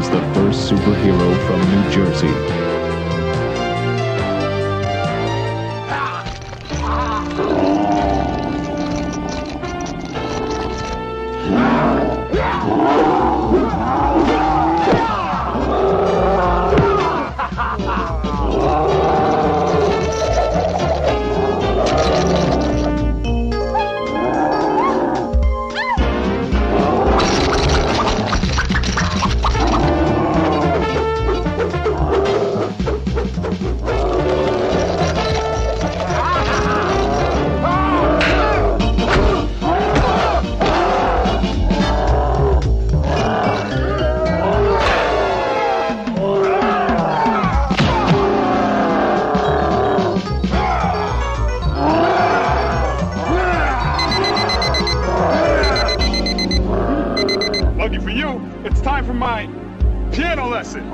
was the first superhero from New Jersey. Lucky for you, it's time for my piano lesson.